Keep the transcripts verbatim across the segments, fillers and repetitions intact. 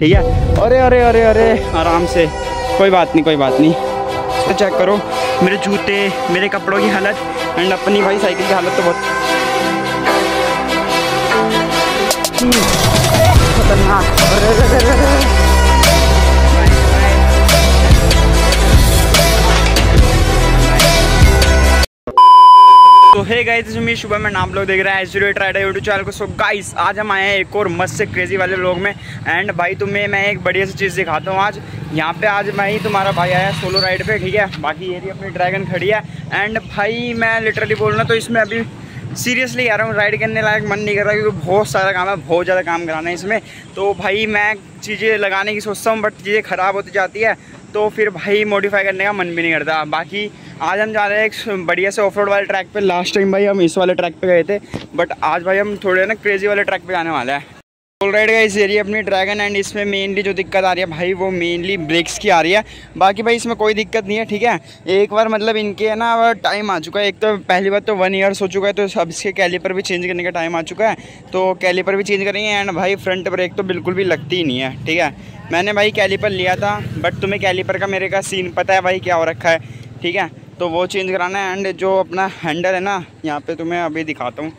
ठीक है। अरे अरे अरे अरे आराम से, कोई बात नहीं कोई बात नहीं। तो चेक करो मेरे जूते, मेरे कपड़ों की हालत एंड अपनी भाई साइकिल की हालत तो बहुत खतरनाक। अरे अरे अरे तो हे गाइस, मैं शुभम एंड आप लोग देख रहे हैं एच डी ट्राइडर यूट्यूब चैनल को। सो गाइस आज हम आए हैं एक और मस्त से क्रेजी वाले लोग में। एंड भाई तुम्हें मैं एक बढ़िया सी चीज़ दिखाता हूँ आज यहाँ पे। आज मैं ही तुम्हारा भाई आया है सोलो राइड पे, ठीक है। बाकी ये भी अपनी ड्रैगन खड़ी है। एंड भाई मैं लिटरली बोल रहा हूँ तो इसमें अभी सीरियसली आ रहा हूँ, राइड करने लायक मन नहीं कर रहा क्योंकि बहुत सारा काम है, बहुत ज़्यादा काम कराना है इसमें। तो भाई मैं चीज़ें लगाने की सोचता हूँ बट चीज़ें ख़राब होती जाती है तो फिर भाई मॉडिफाई करने का मन भी नहीं करता। बाकी आज हम जा रहे हैं एक बढ़िया से ऑफ रोड वाले ट्रैक पे। लास्ट टाइम भाई हम इस वाले ट्रैक पे गए थे बट आज भाई हम थोड़े ना क्रेजी वाले ट्रैक पे जाने वाला है। ऑलराइट गाइस, ये रही अपनी ड्रैगन एंड इसमें मेनली जो दिक्कत आ रही है भाई वो मेनली ब्रेक्स की आ रही है। बाकी भाई इसमें कोई दिक्कत नहीं है, ठीक है। एक बार मतलब इनके ना टाइम आ चुका है, एक तो पहली बार तो वन ईयर्स हो चुका है तो सब इसके कैलीपर भी चेंज करने का टाइम आ चुका है तो कैलीपर भी चेंज करेंगे। एंड भाई फ्रंट ब्रेक तो बिल्कुल भी लगती ही नहीं है, ठीक है। मैंने भाई कैलीपर लिया था बट तुम्हें कैलीपर का मेरे का सीन पता है भाई क्या हो रखा है, ठीक है। तो वो चेंज कराना है। एंड जो अपना हैंडल है ना यहाँ पे तुम्हें अभी दिखाता हूँ,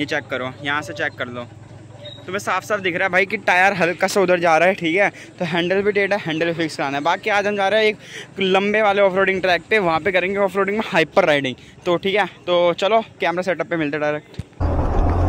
ये चेक करो, यहाँ से चेक कर लो, तुम्हें साफ साफ दिख रहा है भाई कि टायर हल्का सा उधर जा रहा है, ठीक है। तो हैंडल भी टेढ़ा है, हैंडल भी फिक्स कराना है। बाकी आज हम जा रहे हैं एक लंबे वाले ऑफ रोडिंग ट्रैक पे, वहाँ पे करेंगे ऑफ रोडिंग में हाइपर राइडिंग, तो ठीक है। तो चलो कैमरा सेटअप पर मिलते डायरेक्ट।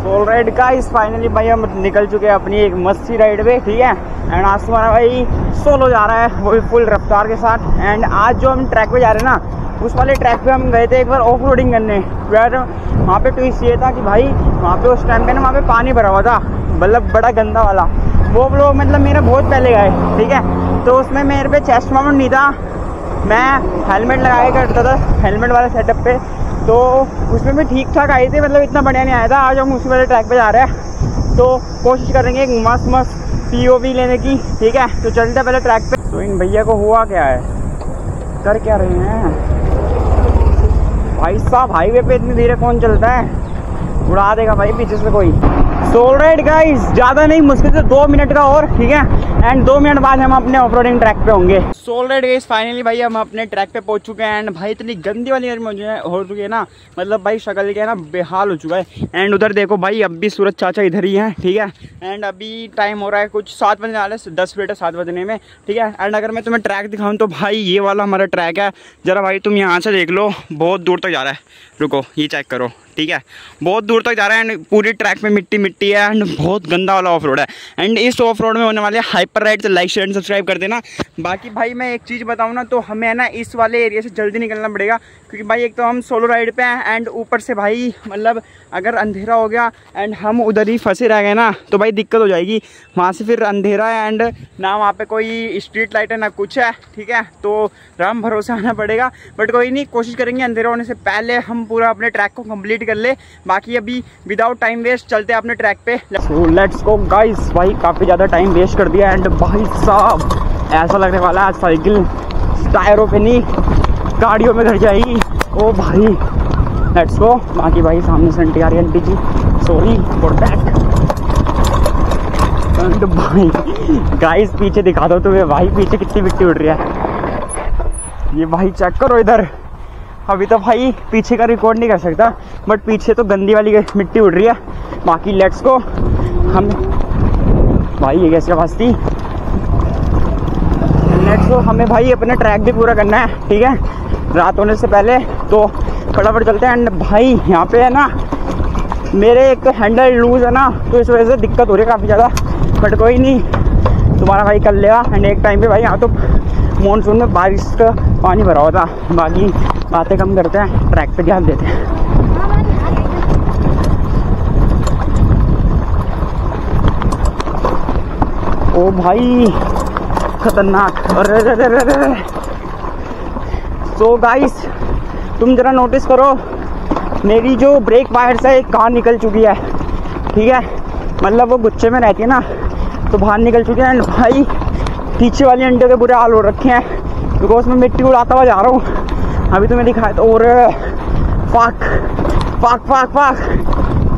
ऑलराइट गाइस, फाइनली भाई हम निकल चुके हैं अपनी एक मस्ती राइड पे, ठीक है। एंड आज तुम्हारा भाई सोलो जा रहा है वो भी फुल रफ्तार के साथ। एंड आज जो हम ट्रैक पे जा रहे हैं ना उस वाले ट्रैक पे हम गए थे एक बार ऑफ रोडिंग करने यार। वहाँ पे ट्विस्ट ये था कि भाई वहाँ पे उस टाइम पे ना वहाँ पे पानी भरा हुआ था, मतलब बड़ा गंदा वाला। वो लोग मतलब मेरे बहुत पहले गए, ठीक है। तो उसमें मेरे पे चेस्ट माउंट नहीं था, मैं हेलमेट लगाया करता था हेलमेट वाले सेटअप पे, तो उसमें भी ठीक ठाक आए थे, मतलब इतना बढ़िया नहीं आया था। आज हम उसी वाले ट्रैक पर जा रहे हैं तो कोशिश करेंगे एक मस्त मस्त पी ओ वी लेने की, ठीक है। तो चलते पहले ट्रैक पर। तो इन भैया को हुआ क्या है, कर क्या रहे हैं भाई साहब, हाईवे पे इतनी धीरे कौन चलता है, उड़ा देगा भाई पीछे से कोई। सो ऑलराइट गाइस, ज़्यादा नहीं मुश्किल से दो मिनट का और, ठीक है। एंड दो मिनट बाद हम अपने ऑफ रोडिंग ट्रैक पे होंगे। सो ऑलराइट गाइस, फाइनली भाई हम अपने ट्रैक पे पहुंच चुके हैं। एंड भाई इतनी गंदी वाली एयर में हो चुकी है ना, मतलब भाई शक्ल के ना बेहाल हो चुका है। एंड उधर देखो भाई अब भी सूरज चाचा इधर ही है, ठीक है। एंड अभी टाइम हो रहा है कुछ सात बजने वाले, दस मिनट है सात बजने में, ठीक है। एंड अगर मैं तुम्हें ट्रैक दिखाऊँ तो भाई ये वाला हमारा ट्रैक है। ज़रा भाई तुम यहाँ से देख लो, बहुत दूर तक जा रहा है, रुको ये चेक करो, ठीक है। बहुत दूर तक जा रहा है एंड पूरी ट्रैक में मिट्टी मिट्टी है एंड बहुत गंदा वाला ऑफ रोड है। एंड इस ऑफ रोड में होने वाले हाइपर राइड, तो लाइक शेयर एंड सब्सक्राइब कर देना। बाकी भाई मैं एक चीज़ बताऊँ ना, तो हमें ना इस वाले एरिया से जल्दी निकलना पड़ेगा क्योंकि भाई एक तो हम सोलो राइड पे हैं एंड ऊपर से भाई मतलब अगर अंधेरा हो गया एंड हम उधर ही फंसे रह गए ना तो भाई दिक्कत हो जाएगी। वहाँ से फिर अंधेरा है एंड ना वहाँ पर कोई स्ट्रीट लाइट है ना कुछ है, ठीक है। तो राम भरोसे आना पड़ेगा बट कोई नहीं, कोशिश करेंगे अंधेरा होने से पहले हम पूरा अपने ट्रैक को कंप्लीट कर ले। बाकी अभी विदाउट टाइम वेस्ट चलते हैं अपने ट्रैक पे, लेट्स गो गाइस। भाई काफ़ी ज़्यादा टाइम वेस्ट कर दिया एंड भाई साहब ऐसा लगने वाला है आज साइकिल टायरों पे नहीं गाड़ियों में घर जाएगी। ओ भाई लेट्स गो। बाकी भाई सामने सेंटी आ रही है L P G, sorry for that. And भाई गाइस पीछे दिखा दो तुम्हें, भाई पीछे कितनी मिट्टी उड़ रही है, ये भाई चेक करो इधर। अभी तो भाई पीछे का रिकॉर्ड नहीं कर सकता बट पीछे तो गंदी वाली मिट्टी उड़ रही है। बाकी लेट्स गो हम, भाई ये कैसे फंसती। लेट्स गो, हमें भाई अपना ट्रैक भी पूरा करना है, ठीक है, रात होने से पहले। तो फटाफट चलते हैं। एंड भाई यहाँ पे है ना मेरे एक तो हैंडल लूज है ना तो इस वजह से दिक्कत हो रही है काफ़ी ज़्यादा, बट कोई नहीं तुम्हारा भाई कर लेगा। एंड एक टाइम पे भाई यहाँ तो मानसून में बारिश का पानी भरा हुआ था। बाकी बातें कम करते हैं, ट्रैक पे ध्यान देते हैं। ओ भाई खतरनाक। अरे रे रे रे। सो गाइस तुम जरा नोटिस करो मेरी जो ब्रेक वायर्स है कहाँ निकल चुकी है, ठीक है। मतलब वो गुच्छे में रहती है ना तो बाहर निकल चुके हैं। एंड भाई पीछे वाली अंडे के बुरे हाल हो रखे हैं बिकॉज मैं मिट्टी उड़ाता हुआ जा रहा हूँ। अभी तुम्हें दिखाया तो और फाक फाक फाक फाक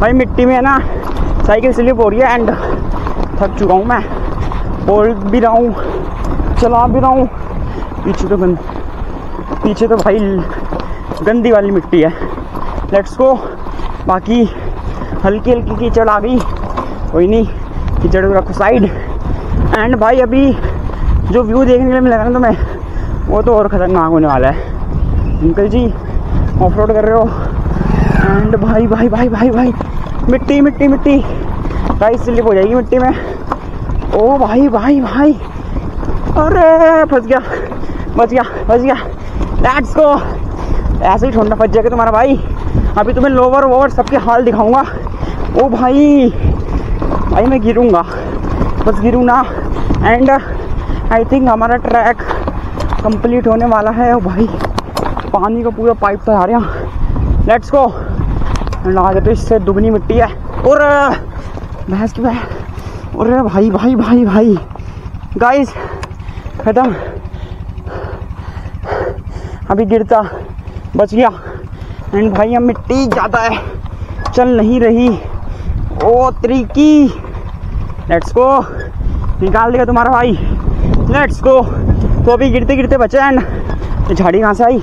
भाई मिट्टी में है ना साइकिल स्लिप हो रही है एंड थक चुका हूँ मैं। बोल भी रहा हूँ, चला भी रहा हूँ। पीछे तो गंद पीछे तो भाई गंदी वाली मिट्टी है। Let's go. बाकी हल्की हल्की कीचड़ आ गई, कोई नहीं, कीचड़ को रखो साइड। एंड भाई अभी जो व्यू देखने के लिए मिलेगा ना तुम्हें, वो तो और ख़तरनाक होने वाला है। अंकल जी ऑफ रोड कर रहे हो। एंड भाई भाई भाई भाई भाई मिट्टी मिट्टी मिट्टी भाई, स्लिप हो जाएगी मिट्टी में। ओ भाई भाई भाई, अरे फंस गया फंस गया फंस गया। Let's go. ऐसे ही छोड़ना, फंस जाएगा तुम्हारा भाई। अभी तुम्हें लोवर वोवर सबके हाल दिखाऊंगा। ओ भाई भाई मैं गिरूंगा, बस गिरूँ ना। एंड आई थिंक हमारा ट्रैक कंप्लीट होने वाला है। ओ भाई पानी का पूरा पाइप तो आ रहा। Let's go. एंड आज तो इससे दुगनी मिट्टी है। और भैंस की भैंस। अरे भाई भाई भाई भाई गाइस खत्म। अभी गिरता बच गया। एंड भाई हम मिट्टी ज़्यादा है, चल नहीं रही। ओ त्रिकी। Let's go. निकाल देगा तुम्हारा भाई। Let's go. तो अभी गिरते गिरते बचे। एंड झाड़ी कहाँ से आई,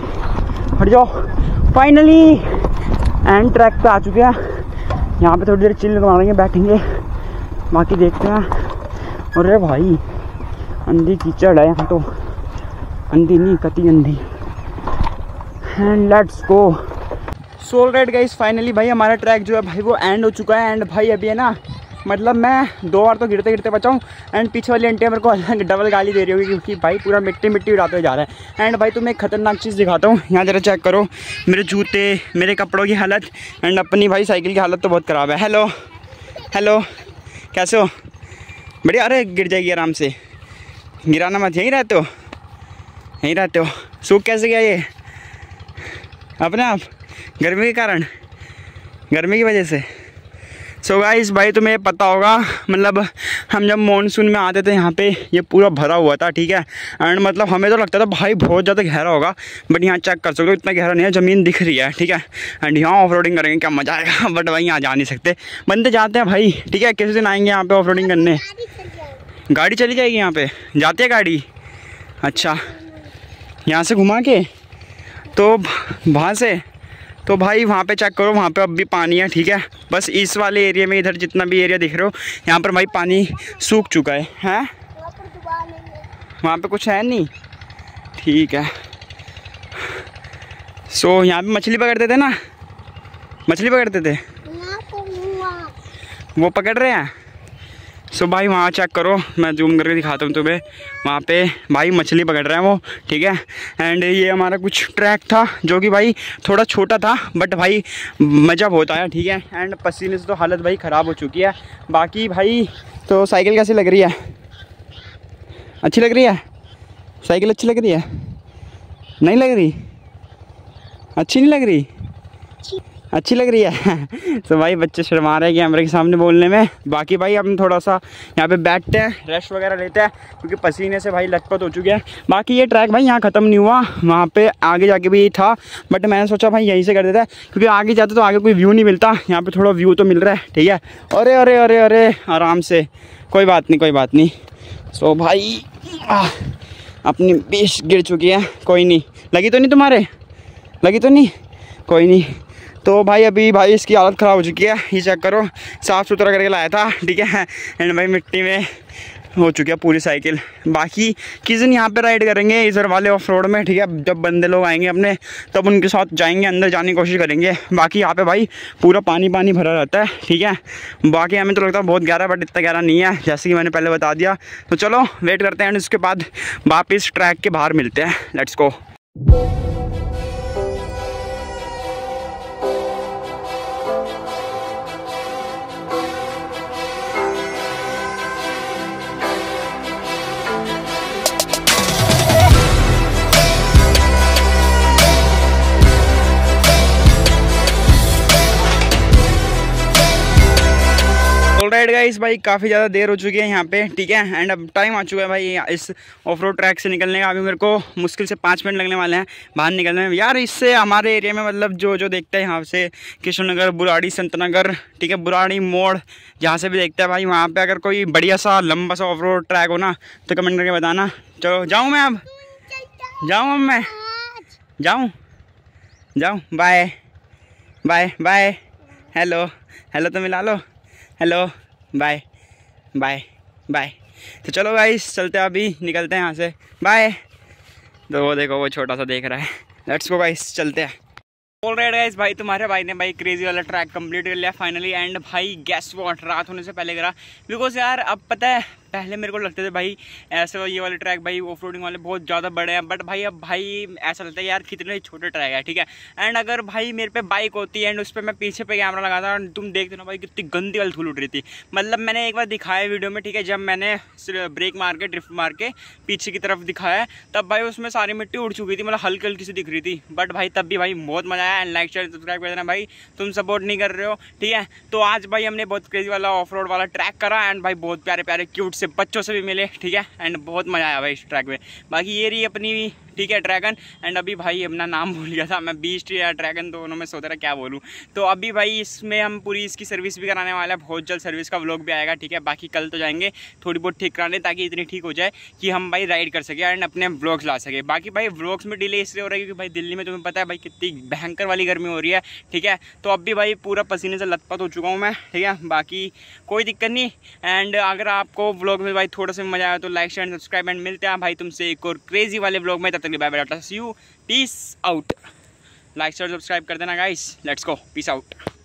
हट जाओ। फाइनली एंड ट्रैक पे आ चुके हैं। यहाँ पे थोड़ी देर चिल मारेंगे, बैठेंगे, बाकी देखते हैं। अरे भाई अंधी कीचड़ है यहाँ तो, अंधी नहीं कती अंधी। And let's go. So alright guys, finally भाई हमारा ट्रैक जो है भाई वो एंड हो चुका है। एंड भाई अभी है ना, मतलब मैं दो बार तो गिरते गिरते बचा हूँ। एंड पीछे वाली आंटी मेरे को डबल गाली दे रही होगी, क्योंकि भाई पूरा मिट्टी मिट्टी उड़ाते जा रहा है। एंड भाई तुम्हें एक खतरनाक चीज़ दिखाता हूँ। यहाँ ज़रा चेक करो मेरे जूते, मेरे कपड़ों की हालत। एंड अपनी भाई साइकिल की हालत तो बहुत ख़राब है। हेलो हेलो, कैसे हो? बढ़िया। अरे गिर जाएगी आराम से, गिराना मत। यहीं रहते हो यहीं रहते हो सूख कैसे गया ये अपने आप? गर्मी के कारण, गर्मी की वजह से। सो so गाइस, भाई तुम्हें पता होगा, मतलब हम जब मॉनसून में आते थे यहाँ पे ये पूरा भरा हुआ था, ठीक है। एंड मतलब हमें तो लगता था भाई बहुत ज़्यादा गहरा होगा, बट यहाँ चेक कर सकते हो इतना गहरा नहीं है, ज़मीन दिख रही है, ठीक है। एंड यहाँ ऑफ रोडिंग करेंगे, क्या मज़ा आएगा। बट भाई यहाँ जा नहीं सकते, बंदे जाते हैं भाई, ठीक है। किसी दिन आएंगे यहाँ पर ऑफ रोडिंग करने। गाड़ी चली जाएगी यहाँ पर, जाती है गाड़ी। अच्छा यहाँ से घुमा के तो वहाँ से तो भाई वहाँ पे चेक करो, वहाँ पे अब भी पानी है, ठीक है। बस इस वाले एरिया में, इधर जितना भी एरिया दिख रहे हो यहाँ पर भाई पानी सूख चुका है। हैं वहाँ पे कुछ है नहीं, ठीक है। सो so, यहाँ पे मछली पकड़ते थे ना, मछली पकड़ते थे, वो पकड़ रहे हैं। सो so, भाई वहाँ चेक करो, मैं जूम करके दिखाता हूँ तुम्हें। वहाँ पे भाई मछली पकड़ रहे हैं वो, ठीक है। एंड ये हमारा कुछ ट्रैक था जो कि भाई थोड़ा छोटा था, बट भाई मज़ा बहुत आया, ठीक है। एंड पसीने से तो हालत भाई ख़राब हो चुकी है। बाकी भाई तो साइकिल कैसी लग रही है? अच्छी लग रही है साइकिल? अच्छी लग रही है? नहीं लग रही, अच्छी नहीं लग रही, अच्छी लग रही है। तो भाई बच्चे शर्मा रहे हैं कैमरे के सामने बोलने में। बाकी भाई हम थोड़ा सा यहाँ पे बैठते हैं, रेस्ट वगैरह लेते हैं, क्योंकि पसीने से भाई लथपथ हो चुके हैं। बाकी ये ट्रैक भाई यहाँ ख़त्म नहीं हुआ, वहाँ पे आगे जाके भी था, बट मैंने सोचा भाई यहीं से कर देता है, क्योंकि आगे जाते तो आगे कोई व्यू नहीं मिलता, यहाँ पर थोड़ा व्यू तो मिल रहा है, ठीक है। अरे अरे अरे अरे आराम से, कोई बात नहीं कोई बात नहीं। सो भाई अपनी बेस गिर चुकी है, कोई नहीं। लगी तो नहीं तुम्हारे? लगी तो नहीं? कोई नहीं। तो भाई अभी भाई इसकी हालत ख़राब हो चुकी है, ये चेक करो, साफ़ सुथरा करके लाया था, ठीक है। एंड भाई मिट्टी में हो चुकी है पूरी साइकिल। बाकी किस दिन यहाँ पे राइड करेंगे इधर वाले ऑफ रोड में, ठीक है। जब बंदे लोग आएंगे अपने, तब उनके साथ जाएंगे, अंदर जाने की कोशिश करेंगे। बाकी यहाँ पे भाई पूरा पानी पानी भरा रहता है, ठीक है। बाकी हमें तो लगता है बहुत गहरा, बट इतना गहरा नहीं है, जैसे कि मैंने पहले बता दिया। तो चलो वेट करते हैं, एंड उसके बाद वापस ट्रैक के बाहर मिलते हैं। Let's go. ऑलराइट गाइस भाई काफ़ी ज़्यादा देर हो चुकी है यहाँ पे, ठीक है। एंड अब टाइम आ चुका है भाई इस ऑफ रोड ट्रैक से निकलने का। अभी मेरे को मुश्किल से पाँच मिनट लगने वाले हैं बाहर निकलने में यार। इससे हमारे एरिया में मतलब जो जो देखता है यहाँ से किशन नगर, बुराड़ी, संत नगर, ठीक है, बुराड़ी मोड़, जहाँ से भी देखता है भाई, वहाँ पर अगर कोई बढ़िया सा लंबा सा ऑफ रोड ट्रैक हो ना तो कमेंट करके बताना। चलो जाऊँ मैं, अब जाऊँ अब मैं जाऊँ जाऊँ bye bye bye. Hello hello तो मिला लो, हेलो बाय बाय बाय। तो चलो गाइस चलते हैं, अभी निकलते हैं यहाँ से, बाय। तो वो देखो वो छोटा सा देख रहा है, लेट्स गो गाइस चलते हैं। ऑलराइट गाइस भाई तुम्हारे भाई ने भाई क्रेजी वाला ट्रैक कंप्लीट कर लिया फाइनली। एंड भाई गैस वॉट रात होने से पहले करा, बिकॉज यार अब पता है पहले मेरे को लगते थे भाई ऐसे ये वाले ट्रैक भाई ऑफ रोडिंग वाले बहुत ज़्यादा बड़े हैं, बट भाई अब भाई ऐसा लगता है यार कितने छोटे ट्रैक है, ठीक है। एंड अगर भाई मेरे पे बाइक होती एंड उस पर मैं पीछे पे कैमरा लगाता और तुम देखते ना भाई कितनी गंदी वाली धूल उठ रही थी। मतलब मैंने एक बार दिखाया वीडियो में, ठीक है, जब मैंने ब्रेक मार के ड्रिफ्ट मार के पीछे की तरफ दिखाया तब भाई उसमें सारी मिट्टी उड़ चुकी थी, मतलब हल्की हल्की सी दिख रही थी, बट भाई तब भी भाई बहुत मज़ा आया। एंड लाइक शेयर सब्सक्राइब कर देना भाई, तुम सपोर्ट नहीं कर रहे हो, ठीक है। तो आज भाई हमने बहुत क्रेजी वाला ऑफ रोड वाला ट्रैक करा एंड भाई बहुत प्यारे प्यारे क्यूट से बच्चों से भी मिले, ठीक है। एंड बहुत मज़ा आया भाई इस ट्रैक में। बाकी ये रही अपनी, ठीक है, ड्रैगन। एंड अभी भाई अपना नाम भूल गया था मैं, बीस्ट या ड्रैगन दोनों में सोच रहा क्या बोलूँ। तो अभी भाई इसमें हम पूरी इसकी सर्विस भी कराने वाले हैं, बहुत जल्द सर्विस का व्लॉग भी आएगा, ठीक है। बाकी कल तो जाएंगे थोड़ी बहुत ठीक कराने, ताकि इतनी ठीक हो जाए कि हम भाई राइड कर सके एंड अपने व्लॉग्स ला सके। बाकी भाई व्लॉग्स में डिले इसलिए हो रहा है क्योंकि भाई दिल्ली में तुम्हें पता है भाई कितनी भयंकर वाली गर्मी हो रही है, ठीक है। तो अब भी भाई पूरा पसीने से लथपथ हो चुका हूँ मैं, ठीक है। बाकी कोई दिक्कत नहीं। एंड अगर आपको व्लॉग में भाई थोड़ा सा मज़ा आया तो लाइक शेयर सब्सक्राइब, एंड मिलते हैं भाई तुमसे एक और क्रेजी वाले व्लॉग में। तब तक bye bye, tata, see you, peace out. Like share subscribe कर देना guys, let's go, peace out.